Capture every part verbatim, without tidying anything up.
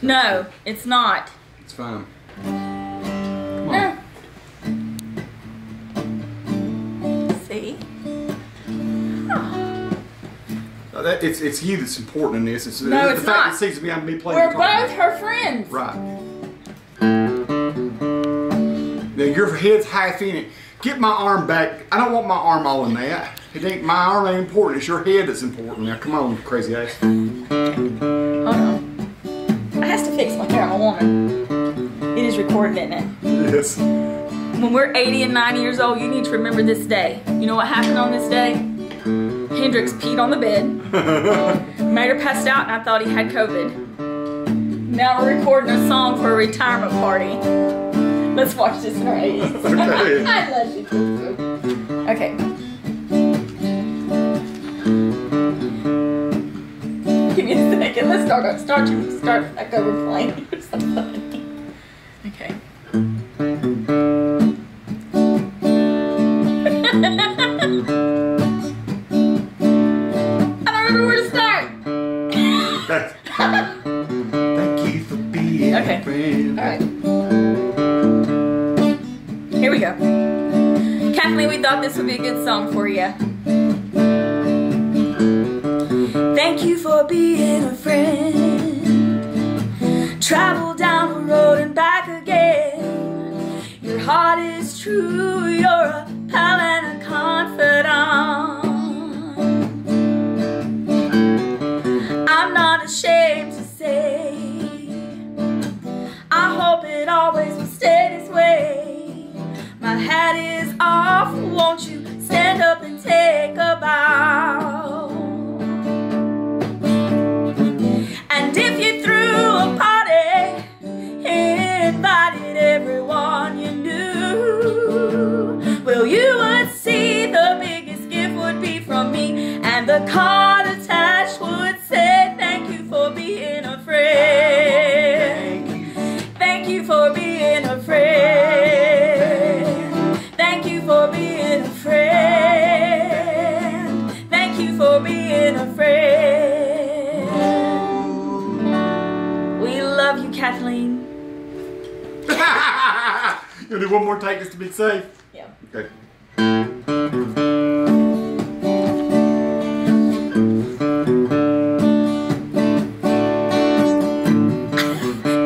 No, it's not. It's fine. Come on. No. See? Oh. No, that, it's, it's you that's important in this. It's, no, it's, it's the not. fact that sees me I'm me playing We're guitar. both her friends. Right. Now your head's half in it. Get my arm back. I don't want my arm all in that. It ain't my arm ain't important. It's your head that's important. Now come on, crazy ass. Hold on. I have to fix my hair. I'm a woman. It is recorded, isn't it? Yes. When we're eighty and ninety years old, you need to remember this day. You know what happened on this day? Hendrix peed on the bed. Made her passed out, and I thought he had COVID. Now we're recording a song for a retirement party. Let's watch this in our eighties. Okay. I love you. Okay. Give me a second. Let's start up. Start you. Start back over playing or something. Okay. I don't remember where to start. Thank you for being okay. a friend. All right. Here we go. Kathleen, we thought this would be a good song for you. Thank you for being a friend. Travel down the road and back again. Your heart is true. You're a pal and a confidant. I'm not ashamed to say I hope it always will stay this way. My hat is off, won't you stand up and take a bow? And if you threw a party, invited everyone you knew, well, you would see the biggest gift would be from me, and the card attached would say, thank you for being a friend. Thank you for being a friend. Kathleen. You'll do one more take just to be safe? Yeah. Okay.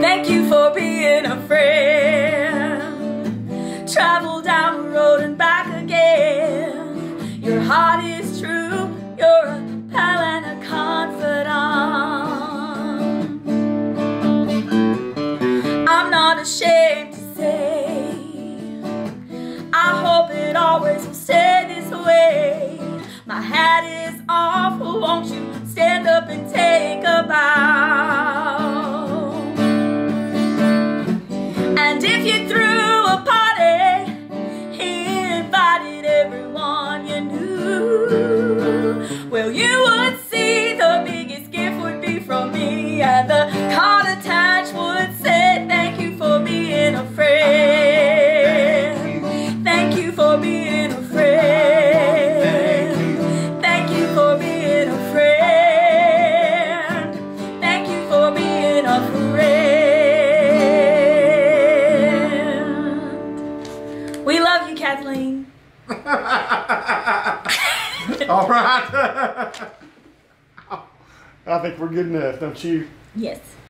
Thank you for being a friend. Travel down the road and back again. Your heart is true. You're a pal and a confidant. Ashamed to say I hope it always will stay this way. My hat is off, won't you stand up and take a bow? And if you threw a party, invited everyone you knew, well, you would see the biggest gift would be from me, and the card attached would say thank you for being a friend. Thank you for being a friend. Thank you for being a friend. Thank you for being a friend. We love you, Kathleen. All right. I think we're good enough, don't you? Yes.